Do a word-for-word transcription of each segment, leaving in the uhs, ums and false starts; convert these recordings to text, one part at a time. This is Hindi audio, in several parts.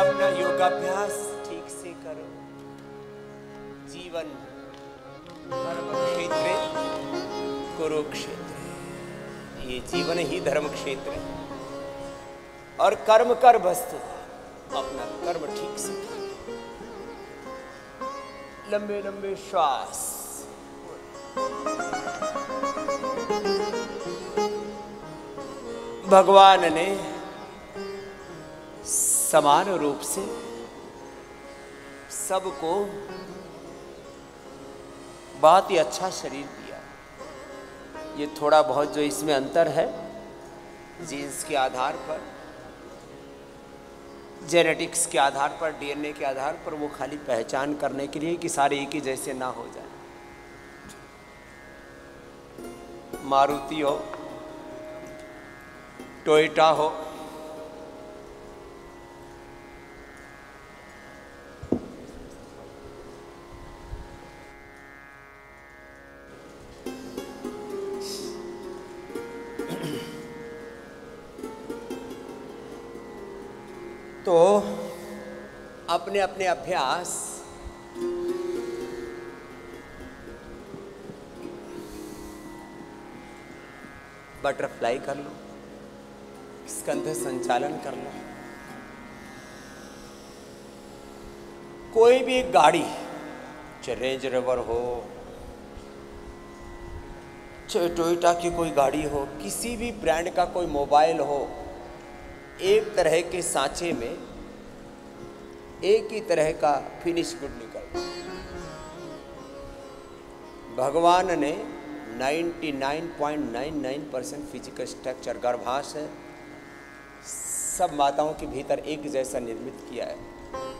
अपना योगाभ्यास ठीक से करो। जीवन धर्म क्षेत्र कुरुक्षेत्र, ये जीवन ही धर्म क्षेत्र है। और कर्म कर वस्तु, अपना कर्म ठीक से करो। लंबे लंबे श्वास, भगवान ने समान रूप से सबको बहुत ही अच्छा शरीर दिया। ये थोड़ा बहुत जो इसमें अंतर है जीन्स के आधार पर, जेनेटिक्स के आधार पर, डीएनए के आधार पर, वो खाली पहचान करने के लिए कि सारे एक ही जैसे ना हो जाए। मारुति हो, टोयोटा हो, तो अपने अपने अभ्यास बटरफ्लाई कर लो, स्कंध संचालन कर लो। कोई भी गाड़ी, चाहे रेंज रोवर हो, चाहे टोयोटा की कोई गाड़ी हो, किसी भी ब्रांड का कोई मोबाइल हो, एक तरह के सांचे में एक ही तरह का फिनिश गुड निकलता है। भगवान ने निन्यानवे पॉइंट नौ नौ परसेंट फिजिकल स्ट्रक्चर, गर्भाशय सब माताओं के भीतर एक जैसा निर्मित किया है।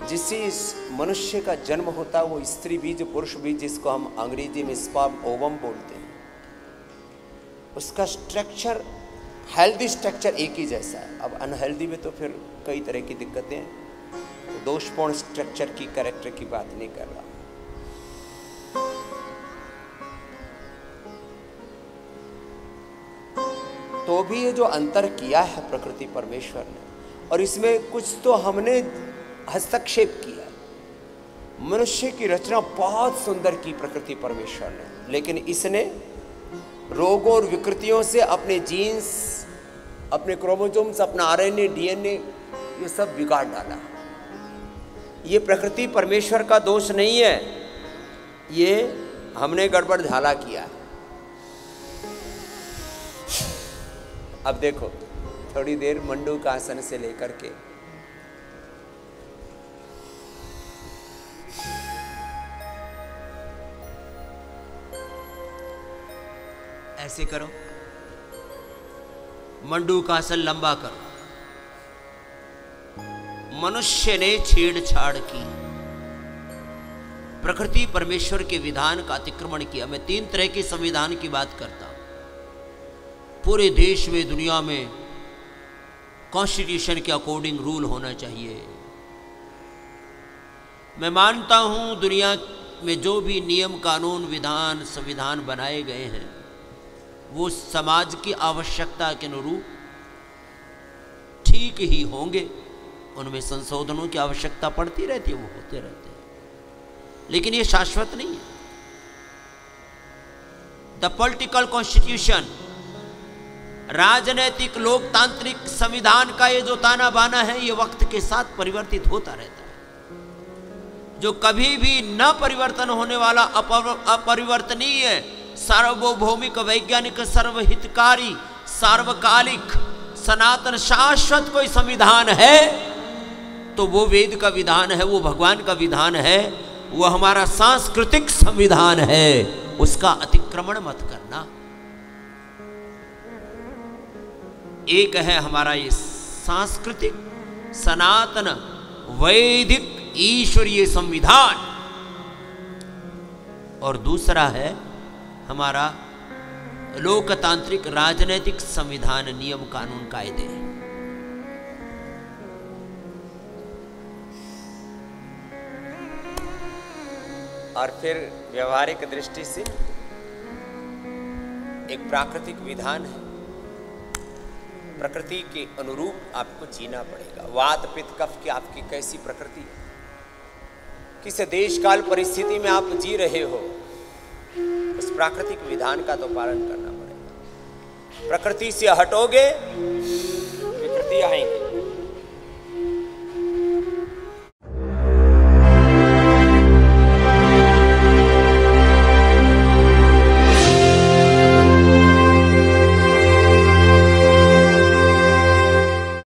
जिससे इस मनुष्य का जन्म होता है वो स्त्री बीज, पुरुष बीज, जिसको हम अंग्रेजी में स्पर्म ओवम बोलते हैं, उसका स्ट्रक्चर, हेल्दी स्ट्रक्चर एक ही जैसा है। अब अनहेल्दी में तो फिर कई तरह की दिक्कतें हैं, दोषपूर्ण स्ट्रक्चर की, कैरेक्टर की बात नहीं कर रहा। तो भी ये जो अंतर किया है प्रकृति परमेश्वर ने, और इसमें कुछ तो हमने हस्तक्षेप किया। मनुष्य की रचना बहुत सुंदर की प्रकृति परमेश्वर ने, लेकिन इसने रोगों और विकृतियों से, अपने जीन्स, अपने क्रोमोसोम्स, अपना आरएनए, डीएनए, ये सब बिगाड़ डाला। ये प्रकृति परमेश्वर का दोष नहीं है, ये हमने गड़बड़ झाला किया। अब देखो थोड़ी देर मंडूक आसन से लेकर के ऐसे करो, मंडूक आसन लंबा करो। मनुष्य ने छेड़छाड़ की, प्रकृति परमेश्वर के विधान का अतिक्रमण किया। मैं तीन तरह के संविधान की बात करता हूं। पूरे देश में, दुनिया में कॉन्स्टिट्यूशन के अकॉर्डिंग रूल होना चाहिए। मैं मानता हूं दुनिया में जो भी नियम कानून विधान संविधान बनाए गए हैं वो समाज की आवश्यकता के अनुरूप ठीक ही होंगे। उनमें संशोधनों की आवश्यकता पड़ती रहती है, वो होते रहते हैं, लेकिन ये शाश्वत नहीं है। द पॉलिटिकल कॉन्स्टिट्यूशन, राजनैतिक लोकतांत्रिक संविधान का ये जो ताना बाना है ये वक्त के साथ परिवर्तित होता रहता है। जो कभी भी न परिवर्तन होने वाला अपरिवर्तनीय है, सार्वभौमिक, वैज्ञानिक, सर्वहितकारी, सार्वकालिक, सनातन, शाश्वत कोई संविधान है तो वो वेद का विधान है, वो भगवान का विधान है, वो हमारा सांस्कृतिक संविधान है। उसका अतिक्रमण मत करना। एक है हमारा ये सांस्कृतिक सनातन वैदिक ईश्वरीय संविधान, और दूसरा है हमारा लोकतांत्रिक राजनैतिक संविधान, नियम कानून कायदे। और फिर व्यवहारिक दृष्टि से एक प्राकृतिक विधान है प्रकृति के अनुरूप आपको जीना पड़ेगा। वात पित्त कफ की आपकी कैसी प्रकृति है, किस देश काल परिस्थिति में आप जी रहे हो, उस प्राकृतिक विधान का तो पालन करना पड़ेगा। प्रकृति से हटोगे विकृति आएंगी।